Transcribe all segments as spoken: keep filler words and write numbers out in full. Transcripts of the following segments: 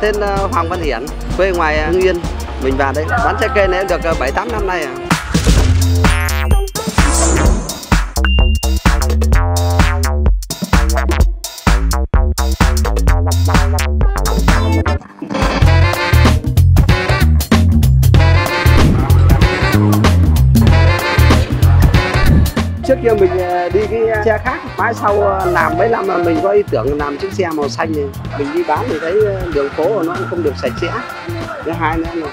tên Hoàng Văn Hiển, quê ngoài Hưng Yên. Mình vào đây bán trái cây này được bảy tám năm nay à. Trước kia mình đi cái xe khác, mãi sau làm mấy năm mà mình có ý tưởng làm chiếc xe màu xanh này. Mình đi bán thì thấy đường phố nó không được sạch sẽ. Thứ hai nữa là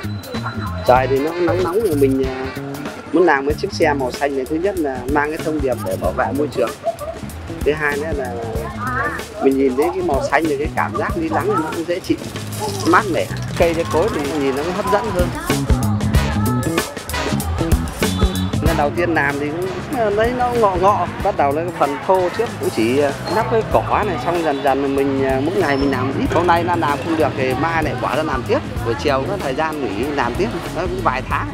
trời thì nó nóng nóng rồi, mình muốn làm cái chiếc xe màu xanh này, thứ nhất là mang cái thông điệp để bảo vệ môi trường. Thứ hai nữa là mình nhìn thấy cái màu xanh thì cái cảm giác đi lắng thì nó cũng dễ chịu, mát mẻ. Cây cái cối thì nhìn nó cũng hấp dẫn hơn. Đầu tiên làm thì cũng lấy nó ngọ ngọ, bắt đầu lấy phần thô trước, cũng chỉ nắp cái cỏ này, xong dần dần mình mỗi ngày mình làm ít. Hôm nay nó làm không được thì mai lại bỏ ra làm tiếp, buổi chiều có thời gian nghỉ làm tiếp, nó cũng vài tháng.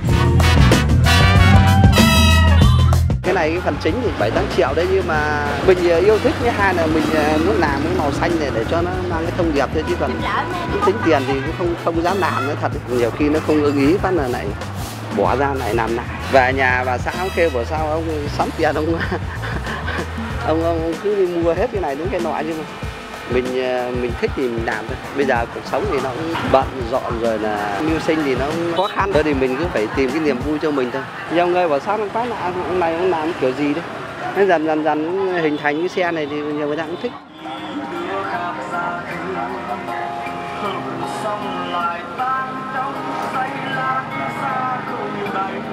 Cái này cái phần chính thì bảy tám triệu đấy, nhưng mà mình yêu thích, với hai là mình muốn làm cái màu xanh này để cho nó mang cái thông điệp thôi, chứ còn tính tiền thì cũng không không dám làm nữa thật. Nhiều khi nó không ưng ý phát là lại bỏ ra lại làm lại. Về nhà bà xã ông kêu bữa sau ông sắm tiền ông ông ông cứ đi mua hết cái này đúng cái nọ, nhưng mà mình mình thích thì mình làm thôi. Bây giờ cuộc sống thì nó cũng bận rộn rồi, là mưu sinh thì nó cũng khó khăn, thế thì mình cứ phải tìm cái niềm vui cho mình thôi. Nhiều người bảo sao ông quá là ông này ông làm kiểu gì đấy, nên dần dần dần hình thành cái xe này thì nhiều người ta cũng thích.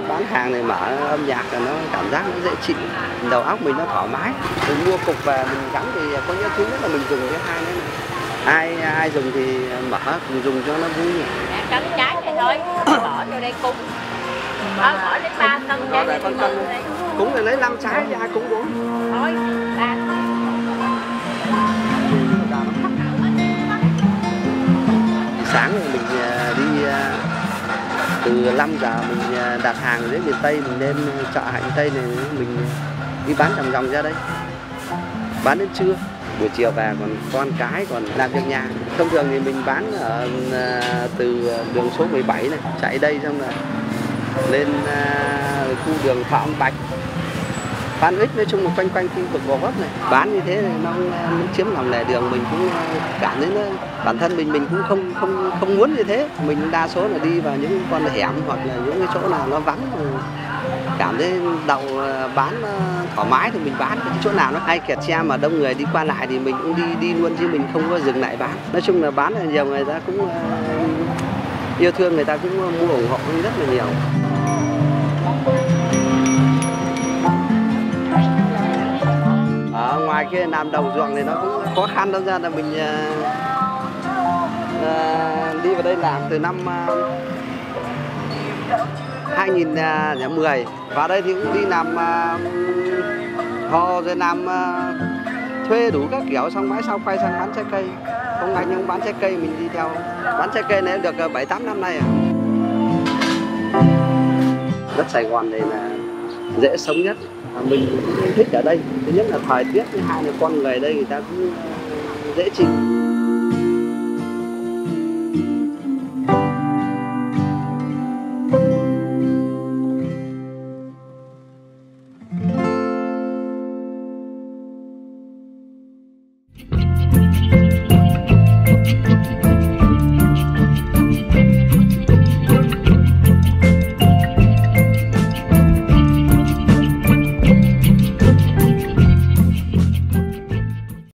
Bán hàng này mở âm nhạc là nó cảm giác nó dễ chịu, đầu óc mình nó thoải mái. Mình mua cục về mình gắn thì có nghĩa thứ nhất là mình dùng, cái hai nữa là ai ai dùng thì mở mình dùng cho nó vui. Cắn trái này thôi, bỏ vô đây cúng, bỏ lấy ba cân trái này cúng đây. Cúng thì lấy năm trái ra cúng bốn. Thôi, ba. Sáng mình đi từ năm giờ mình đặt hàng ở dưới miền Tây, mình đem chợ Hạnh Tây này mình đi bán vòng vòng ra đây, bán đến trưa, buổi chiều về còn con cái còn làm việc nhà. Thông thường thì mình bán ở từ đường số mười bảy này chạy đây, xong rồi lên khu đường Phạm Bạch, Phan Ích, nói chung là quanh quanh khu vực Gò Vấp này. Bán như thế này nó chiếm lòng lề đường, mình cũng cảm thấy nó, bản thân mình mình cũng không không không muốn như thế. Mình đa số là đi vào những con hẻm hoặc là những cái chỗ nào nó vắng, cảm thấy đậu bán thoải mái thì mình bán. Cái chỗ nào nó hay kẹt xe mà đông người đi qua lại thì mình cũng đi đi luôn, chứ mình không có dừng lại bán. Nói chung là bán là nhiều người ta cũng yêu thương, người ta cũng mua ủng hộ rất là nhiều. Ngoài kia làm đồng ruộng thì nó cũng khó khăn, đó ra là mình uh, đi vào đây làm từ năm uh, hai nghìn không trăm mười. Vào đây thì cũng đi làm uh, hò rồi làm uh, thuê đủ các kiểu, xong mãi sau quay sang bán trái cây. Không anh không bán trái cây, mình đi theo bán trái cây này được bảy tám năm nay à. Đất Sài Gòn này là dễ sống nhất, mình cũng thích ở đây. Thứ nhất là thời tiết, thứ hai là con người đây người ta cũng dễ chịu.